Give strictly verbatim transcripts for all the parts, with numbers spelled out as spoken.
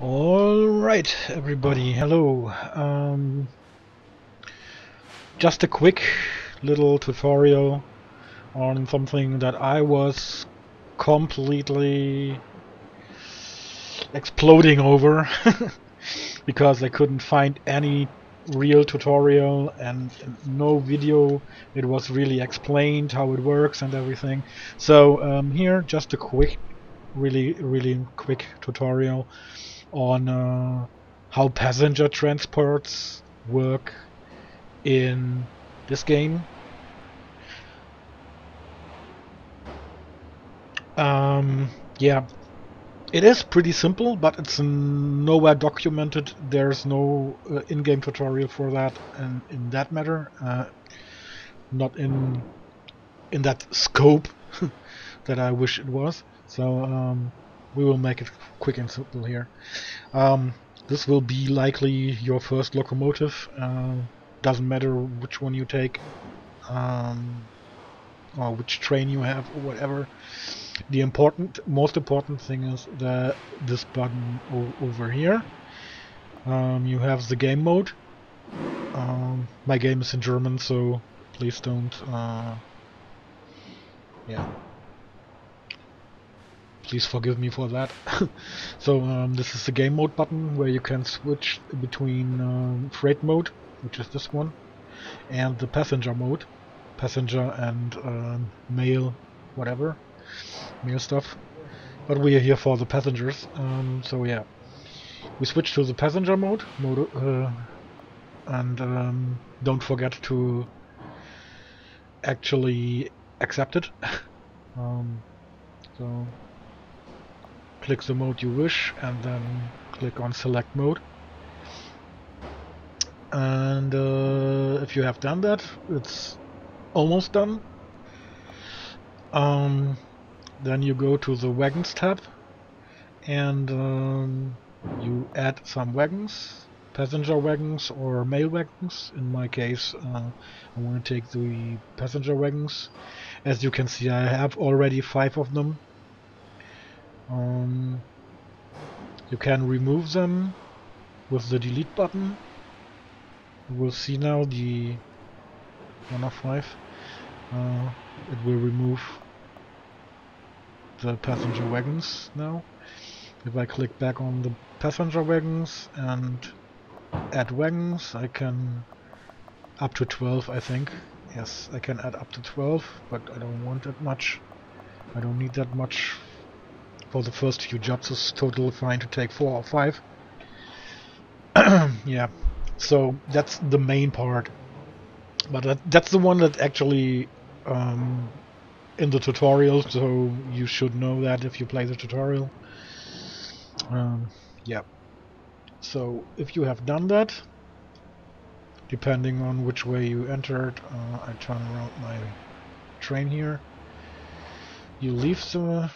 All right, everybody, hello. Um, just a quick little tutorial on something that I was completely exploding over because I couldn't find any real tutorial and no video. It was really explained how it works and everything. So um, here just a quick, really really quick tutorial on uh, how passenger transports work in this game. Um, yeah, it is pretty simple, but it's nowhere documented. There's no uh, in-game tutorial for that, and in that matter, uh, not in in that scope that I wish it was. So um, we will make it quick and simple here. Um, this will be likely your first locomotive. Uh, doesn't matter which one you take, um, or which train you have, or whatever. The important, most important thing is that this button over here. Um, you have the game mode. Um, my game is in German, so please don't. Uh, yeah. Please forgive me for that. So um, this is the game mode button where you can switch between um, freight mode, which is this one, and the passenger mode, passenger and um, mail, whatever, mail stuff. But we are here for the passengers, um, so yeah, we switch to the passenger mode, mode uh, and um, don't forget to actually accept it. um, so. Click the mode you wish and then click on select mode, and uh, if you have done that, it's almost done. Um, then you go to the wagons tab and um, you add some wagons, passenger wagons or mail wagons. In my case uh, I want to take the passenger wagons. As you can see, I have already five of them. Um, you can remove them with the delete button. You will see now the one of five. Uh, it will remove the passenger wagons now. If I click back on the passenger wagons and add wagons, I can up to twelve, I think. Yes, I can add up to twelve, but I don't want that much. I don't need that much. For the first few jobs, it's totally fine to take four or five. Yeah, so that's the main part, but that, that's the one that actually um, in the tutorial. So you should know that if you play the tutorial. Um, yeah. So if you have done that, depending on which way you entered, uh, I turn around my train here. You leave the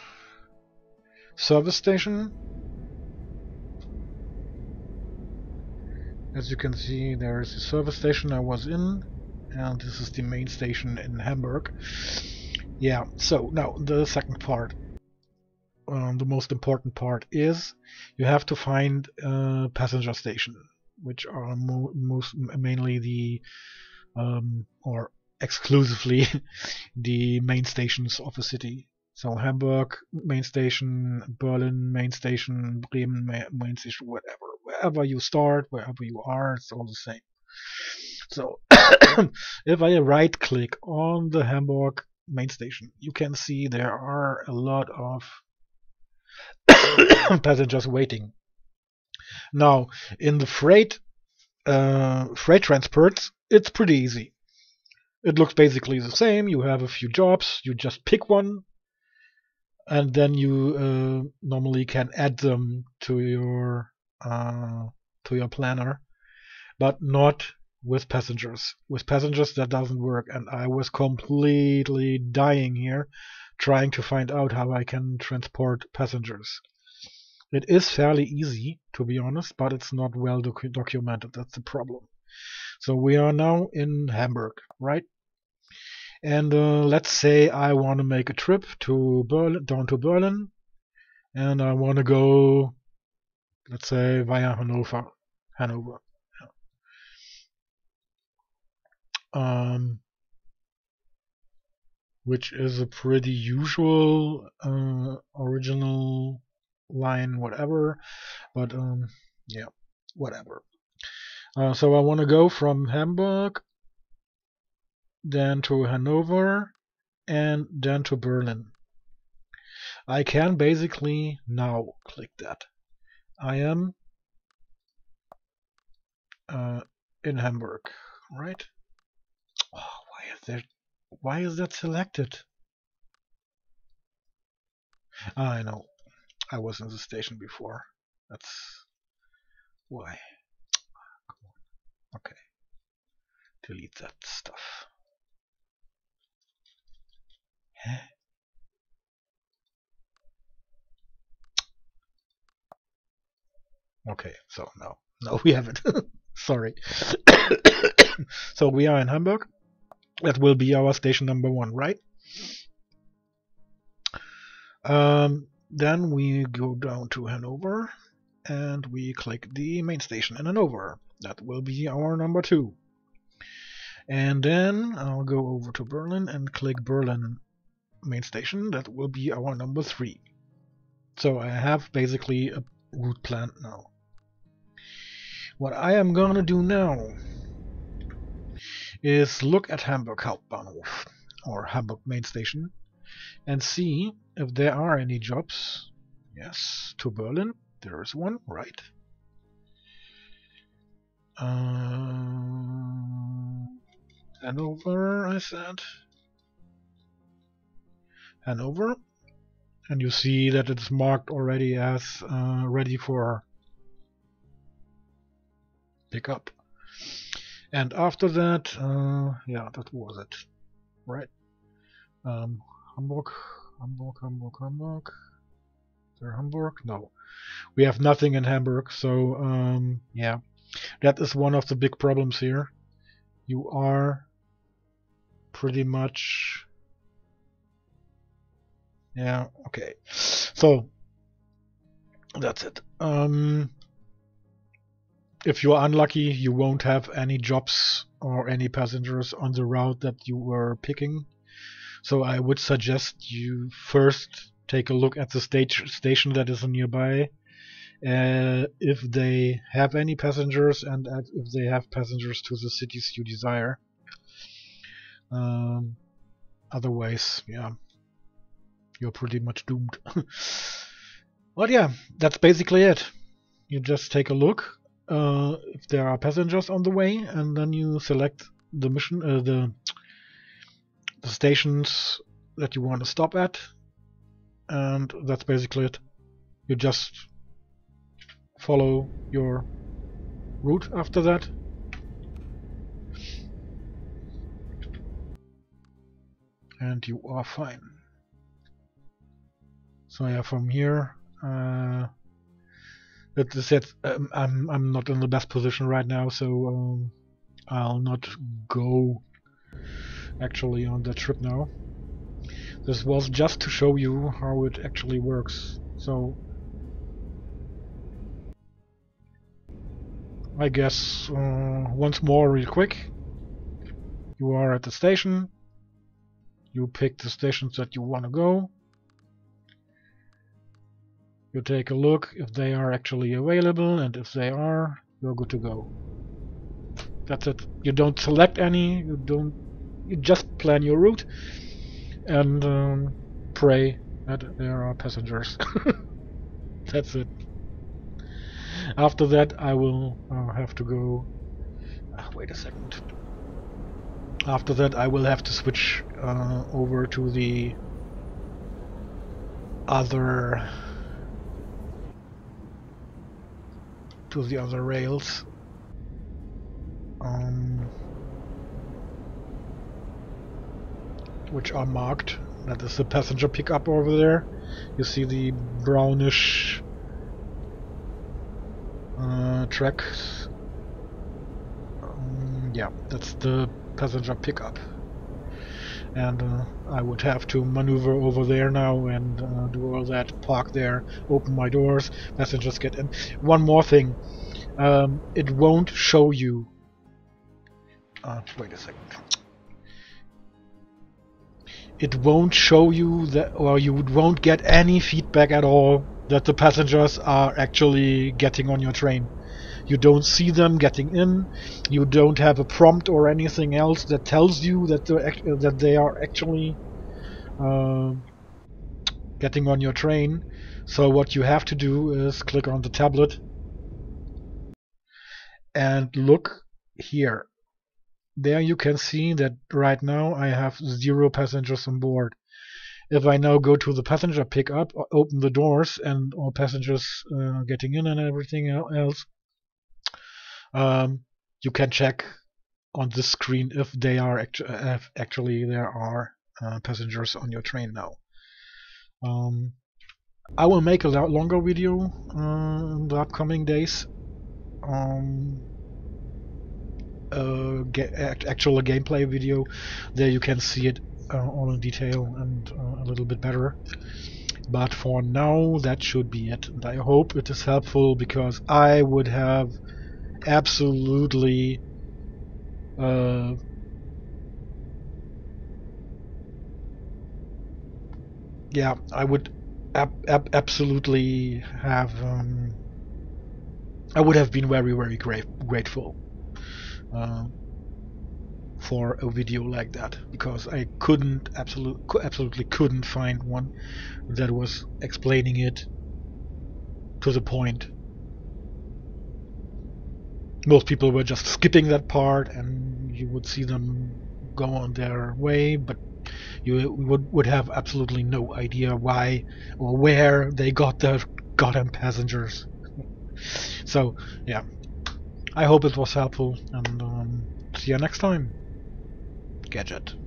service station. As you can see, there is the service station I was in, and this is the main station in Hamburg. Yeah, so now the second part, um, the most important part, is you have to find a passenger station, which are mo most mainly the um, or exclusively the main stations of a city. So Hamburg main station, Berlin main station, Bremen main station, whatever. Wherever you start, wherever you are, it's all the same. So if I right click on the Hamburg main station, you can see there are a lot of passengers waiting. Now in the freight uh, freight transports, it's pretty easy. It looks basically the same. You have a few jobs, you just pick one, and then you uh, normally can add them to your uh, to your planner, but not with passengers. With passengers, that doesn't work, and I was completely dying here trying to find out how I can transport passengers. It is fairly easy, to be honest, but it's not well docu documented. That's the problem. So we are now in Hamburg, right? And uh, let's say I want to make a trip to Berlin, down to Berlin, and I want to go let's say via Hannover. Hannover. Yeah. Um, which is a pretty usual uh, original line, whatever. But um, yeah, whatever. Uh, so I want to go from Hamburg, then to Hannover, and then to Berlin. I can basically now click that. I am uh, in Hamburg, right? Oh, why is that? Why is that selected? I know. I was in the station before. That's why. Come on. Okay. Delete that stuff. Huh? Okay, so no, no, we haven't. Sorry. So we are in Hamburg. That will be our station number one, right? Um, then we go down to Hanover, and we click the main station in Hanover. That will be our number two. And then I'll go over to Berlin and click Berlin main station. That will be our number three. So I have basically a route plan now. What I am gonna do now is look at Hamburg Hauptbahnhof, or Hamburg main station, and see if there are any jobs. Yes, to Berlin, there is one, right? Uh, Hanover, I said. Hanover. And you see that it's marked already as uh, ready for pickup. And after that, uh, yeah, that was it, right? Um, Hamburg, Hamburg, Hamburg, Hamburg. There, Hamburg. No, we have nothing in Hamburg. So um, yeah, that is one of the big problems here. You are pretty much, yeah, okay. So that's it. Um, If you are unlucky, you won't have any jobs or any passengers on the route that you were picking. So I would suggest you first take a look at the stage station that is nearby. Uh, if they have any passengers, and if they have passengers to the cities you desire. Um, otherwise, yeah, you're pretty much doomed. But yeah, that's basically it. You just take a look. Uh, if there are passengers on the way, and then you select the mission, uh, the, the stations that you want to stop at, and that's basically it. You just follow your route after that. And you are fine. So yeah, from here, uh, that is it. Um, I'm I'm not in the best position right now, so um, I'll not go actually on the trip now. This was just to show you how it actually works. So I guess uh, once more, real quick. You are at the station. You pick the stations that you want to go. You take a look if they are actually available, and if they are, you're good to go. That's it. You don't select any, you don't, you just plan your route and um, pray that there are passengers. That's it. After that I will uh, have to go, ah, wait a second. After that I will have to switch uh, over to the other to the other rails. Um, which are marked. That is the passenger pickup over there. You see the brownish uh, tracks. Um, yeah, that's the passenger pickup. and uh, I would have to maneuver over there now and uh, do all that, park there, open my doors, passengers get in. One more thing, um, it won't show you. Uh, wait a second. It won't show you that, or you won't get any feedback at all that the passengers are actually getting on your train. You don't see them getting in. You don't have a prompt or anything else that tells you that they're, that they are actually uh, getting on your train. So what you have to do is click on the tablet and look here. There you can see that right now I have zero passengers on board. If I now go to the passenger pickup, open the doors, and all passengers uh, getting in and everything else, Um, you can check on the screen if they are actu if actually there are uh, passengers on your train now. Um, I will make a lo longer video uh, in the upcoming days on um, uh, ga actual gameplay video. There you can see it uh, all in detail and uh, a little bit better. But for now, that should be it. And I hope it is helpful, because I would have absolutely uh, yeah I would ab ab absolutely have um, I would have been very very gra grateful uh, for a video like that, because I couldn't absolutely absolutely couldn't find one that was explaining it to the point. Most people were just skipping that part, and you would see them go on their way, but you would would have absolutely no idea why or where they got their goddamn passengers. So, yeah, I hope it was helpful, and um, see you next time, Gadget.